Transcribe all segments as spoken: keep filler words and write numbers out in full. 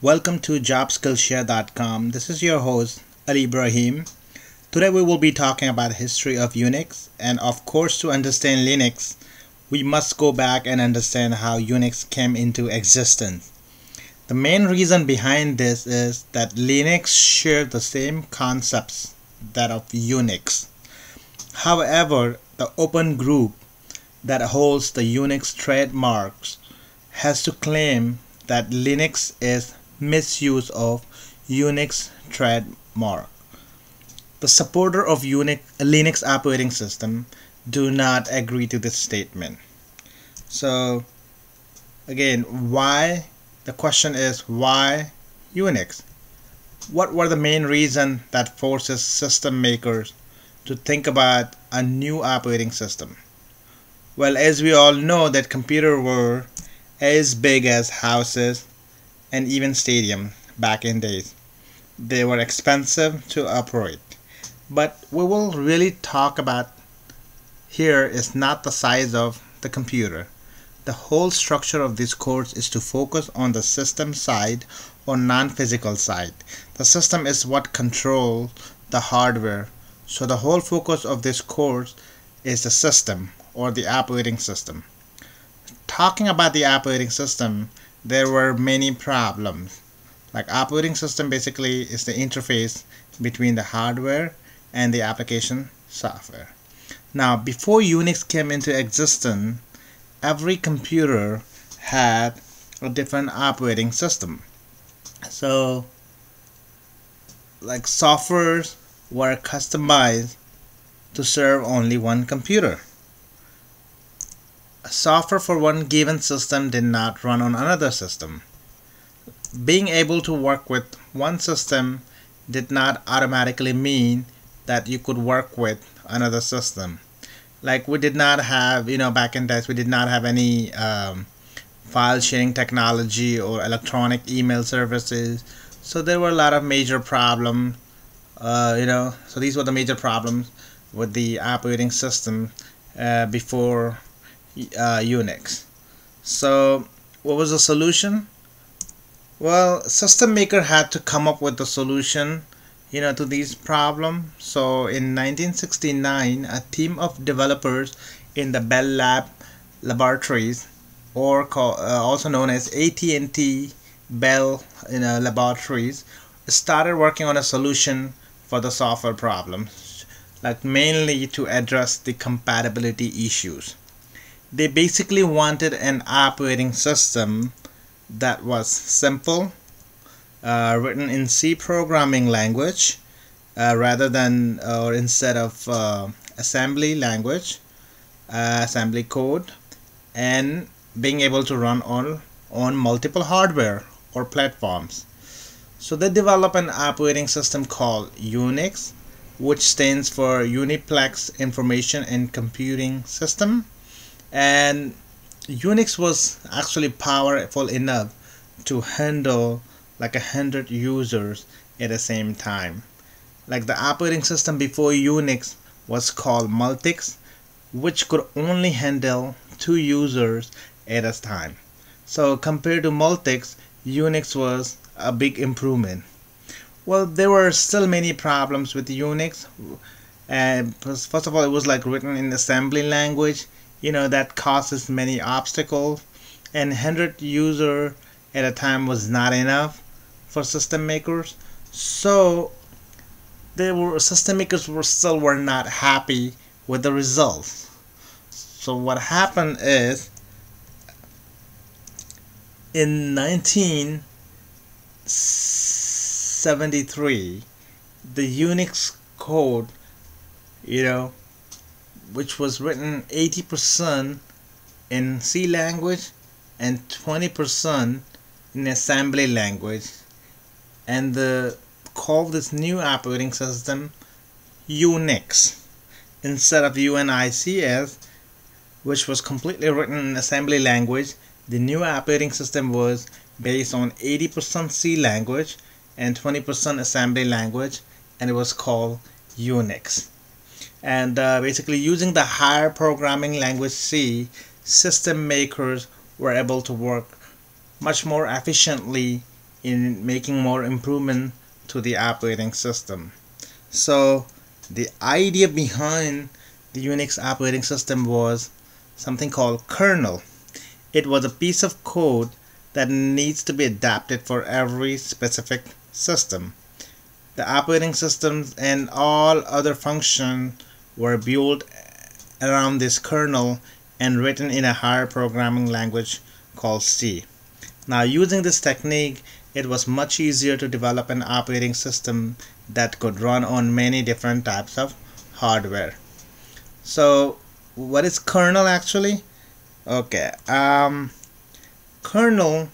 Welcome to job skill share dot com. This is your host, Ali Brahim. Today we will be talking about the history of UNIX, and of course to understand Linux, we must go back and understand how UNIX came into existence. The main reason behind this is that Linux shared the same concepts that of UNIX. However, the open group that holds the UNIX trademarks has to claim that Linux is misuse of UNIX trademark. The supporter of UNIX, Linux operating system do not agree to this statement. So again, why? The question is, why UNIX? What were the main reasons that forces system makers to think about a new operating system? Well, as we all know, that computers were as big as houses and even stadium back in days. They were expensive to operate. But we will really talk about here is not the size of the computer. The whole structure of this course is to focus on the system side or non-physical side. The system is what controls the hardware. So the whole focus of this course is the system or the operating system. Talking about the operating system, there were many problems. Like operating system basically is the interface between the hardware and the application software. Now, before UNIX came into existence, every computer had a different operating system. So, like softwares were customized to serve only one computer. Software for one given system did not run on another system. Being able to work with one system did not automatically mean that you could work with another system. Like we did not have, you know, back in days, we did not have any um, file sharing technology or electronic email services. So there were a lot of major problems, uh, you know, so these were the major problems with the operating system uh, before Uh, UNIX. So what was the solution? Well, system maker had to come up with the solution, you know, to these problems. So in nineteen sixty-nine, a team of developers in the Bell Lab laboratories, or call, uh, also known as A T and T Bell, you know, laboratories, started working on a solution for the software problems, like mainly to address the compatibility issues. They basically wanted an operating system that was simple, uh, written in C programming language uh, rather than uh, or instead of uh, assembly language, uh, assembly code, and being able to run on, on multiple hardware or platforms. So they developed an operating system called UNIX, which stands for Uniplex Information and Computing System. And UNIX was actually powerful enough to handle like a hundred users at the same time. Like the operating system before UNIX was called Multics, which could only handle two users at a time. So compared to Multics, UNIX was a big improvement. Well, there were still many problems with UNIX. Uh, first of all, it was like written in assembly language. You know, that causes many obstacles, and one hundred user at a time was not enough for system makers. So they were system makers were still were not happy with the results. So what happened is in nineteen seventy-three, the UNIX code, you know, which was written eighty percent in C language and twenty percent in assembly language, and they called this new operating system UNIX instead of UNICS, which was completely written in assembly language. The new operating system was based on eighty percent C language and twenty percent assembly language, and it was called UNIX. And uh, basically using the higher programming language C, system makers were able to work much more efficiently in making more improvement to the operating system. So the idea behind the UNIX operating system was something called kernel. It was a piece of code that needs to be adapted for every specific system. The operating systems and all other functions were built around this kernel and written in a higher programming language called C. Now, using this technique, it was much easier to develop an operating system that could run on many different types of hardware. So what is kernel actually? Okay, um, kernel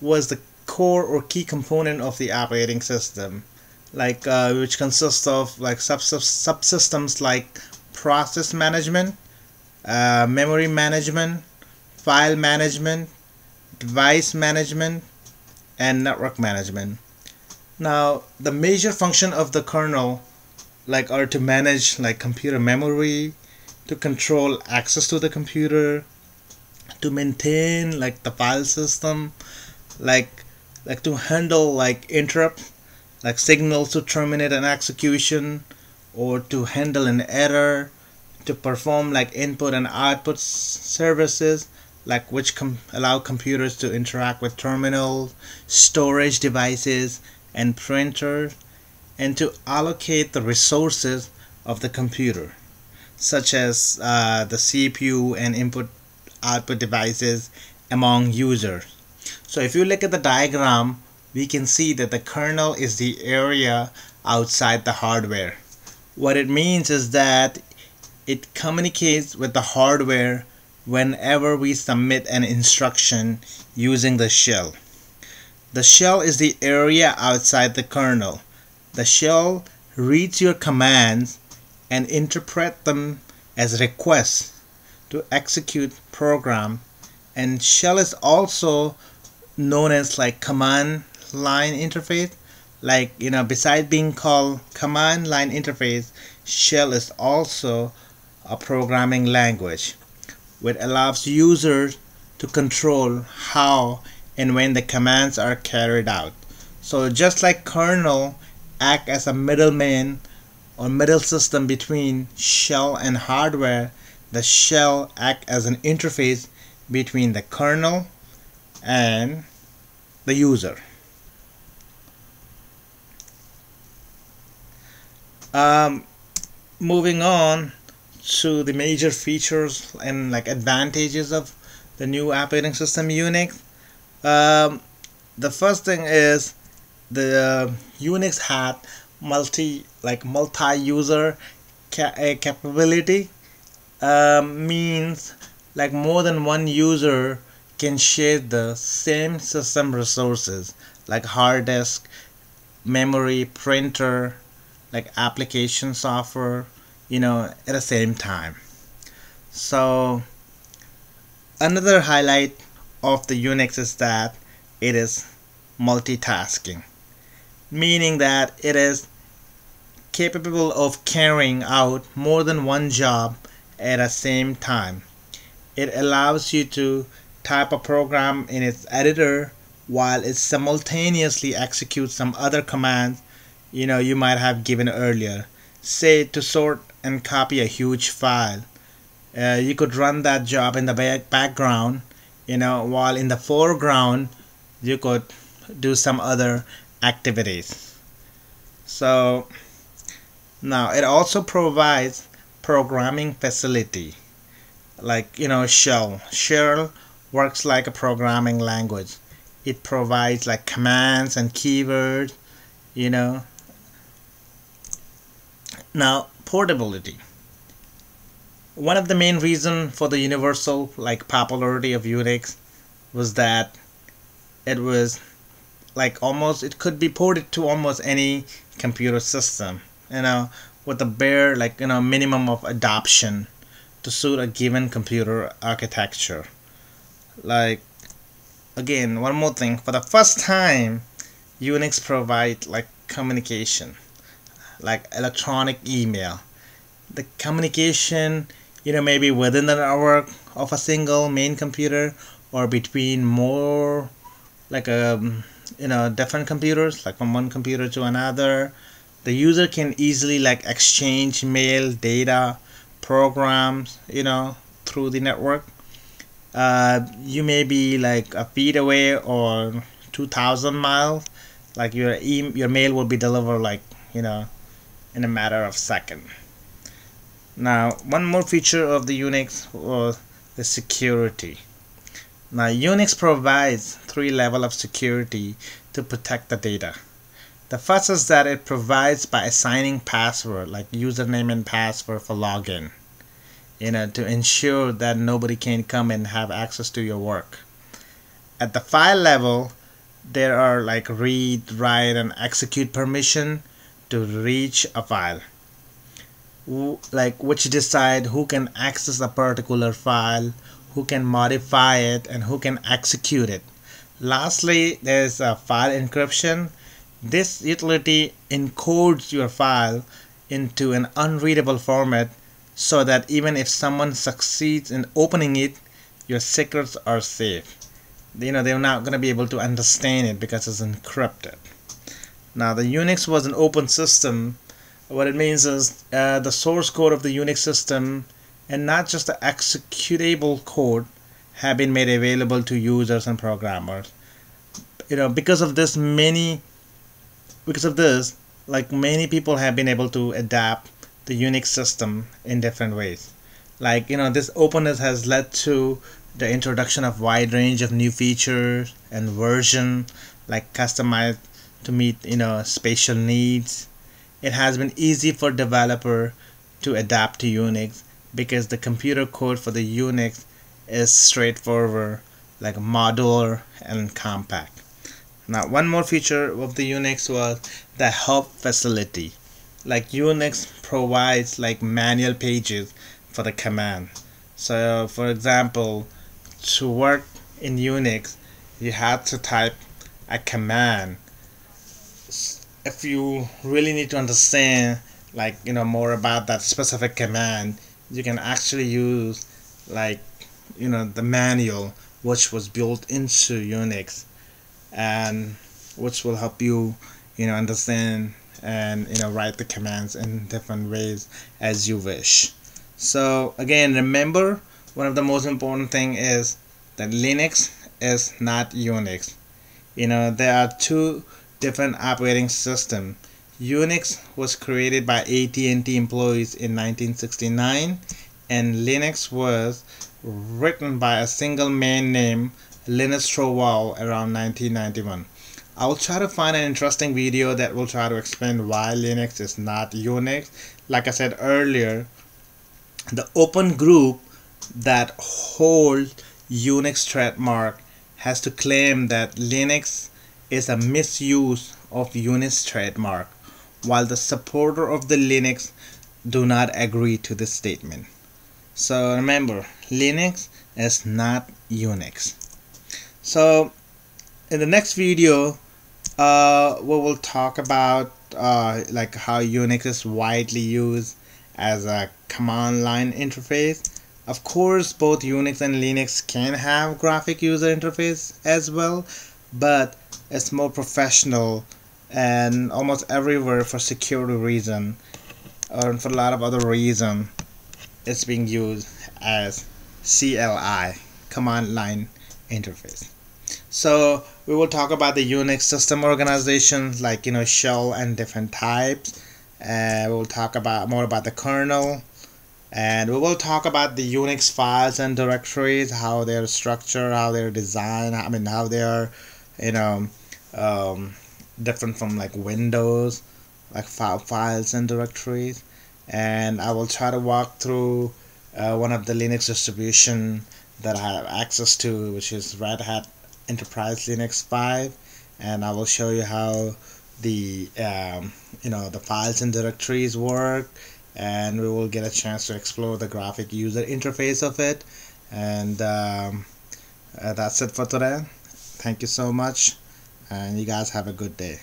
was the core or key component of the operating system, like uh, which consists of like sub sub subsystems like process management, uh, memory management, file management, device management, and network management. Now, the major function of the kernel like are to manage like computer memory, to control access to the computer, to maintain like the file system, like like to handle like interrupt, like signals to terminate an execution, or to handle an error, to perform like input and output services, like which com allow computers to interact with terminals, storage devices, and printers, and to allocate the resources of the computer, such as uh, the C P U and input output devices among users. So if you look at the diagram, we can see that the kernel is the area outside the hardware. What it means is that it communicates with the hardware whenever we submit an instruction using the shell. The shell is the area outside the kernel. The shell reads your commands and interprets them as requests to execute program, and shell is also known as like command line interface. Like, you know, beside being called command line interface, shell is also a programming language which allows users to control how and when the commands are carried out. So just like kernel act as a middleman or middle system between shell and hardware, the shell acts as an interface between the kernel and the user. Um, moving on to the major features and like advantages of the new operating system UNIX. Um, the first thing is the uh, UNIX had multi like multi-user ca uh, capability. Uh, means like more than one user can share the same system resources like hard disk, memory, printer, like application software, you know, at the same time. So another highlight of the UNIX is that it is multitasking, meaning that it is capable of carrying out more than one job at the same time. It allows you to type a program in its editor while it simultaneously executes some other commands, you know, you might have given earlier. Say to sort and copy a huge file. Uh, you could run that job in the back background, you know, while in the foreground you could do some other activities. So now it also provides programming facility. Like, you know, shell shell works like a programming language. It provides like commands and keywords, you know. Now, portability. One of the main reasons for the universal like popularity of UNIX was that it was like almost, it could be ported to almost any computer system, you know, with a bare like, you know, minimum of adoption to suit a given computer architecture. Like, again, one more thing, for the first time UNIX provide like communication, like electronic email. The communication, you know, maybe within the network of a single main computer or between more like a you know, different computers, like from one computer to another. The user can easily like exchange mail, data, programs, you know, through the network. Uh, you may be like a feet away or two thousand miles. Like your e your mail will be delivered like, you know, in a matter of second. Now, one more feature of the UNIX was the security. Now, UNIX provides three levels of security to protect the data. The first is that it provides by assigning password, like username and password for login, you know, to ensure that nobody can come and have access to your work. At the file level, there are like read, write, and execute permission to reach a file, like which decide who can access a particular file, who can modify it, and who can execute it. Lastly, there's a file encryption. This utility encodes your file into an unreadable format so that even if someone succeeds in opening it, your secrets are safe. You know, they're not going to be able to understand it because it's encrypted. Now, the UNIX was an open system. What it means is uh, the source code of the UNIX system and not just the executable code have been made available to users and programmers. You know, because of this, many because of this, like many people have been able to adapt the UNIX system in different ways. Like, you know, this openness has led to the introduction of wide range of new features and version, like customized to meet, you know, spatial needs. It has been easy for developer to adapt to UNIX because the computer code for the UNIX is straightforward, like modular and compact. Now, one more feature of the UNIX was the help facility. Like UNIX provides like manual pages for the command. So for example, to work in UNIX, you have to type a command. If you really need to understand, like, you know, more about that specific command, you can actually use, like, you know, the manual which was built into UNIX, and which will help you, you know, understand and, you know, write the commands in different ways as you wish. So again, remember, one of the most important thing is that Linux is not UNIX. You know, there are two different operating system. UNIX was created by A T and T employees in nineteen sixty-nine, and Linux was written by a single man named Linus Torvalds around nineteen ninety-one. I'll try to find an interesting video that will try to explain why Linux is not UNIX. Like I said earlier, the open group that holds UNIX trademark has to claim that Linux is a misuse of UNIX trademark, while the supporter of the Linux do not agree to this statement. So remember, Linux is not UNIX. So in the next video, uh, we will talk about uh, like how UNIX is widely used as a command line interface. Of course, both UNIX and Linux can have graphic user interface as well, but it's more professional and almost everywhere for security reason or for a lot of other reason it's being used as C L I, command line interface. So we will talk about the UNIX system organization, like, you know, shell and different types, and uh, we'll talk about more about the kernel, and we will talk about the UNIX files and directories, how they're structured, how they're designed, I mean how they are, you know, um, different from like Windows, like file files and directories. And I will try to walk through uh, one of the Linux distribution that I have access to, which is Red Hat Enterprise Linux five, and I will show you how the um, you know, the files and directories work, and we will get a chance to explore the graphic user interface of it. And um, uh, that's it for today. Thank you so much, and you guys have a good day.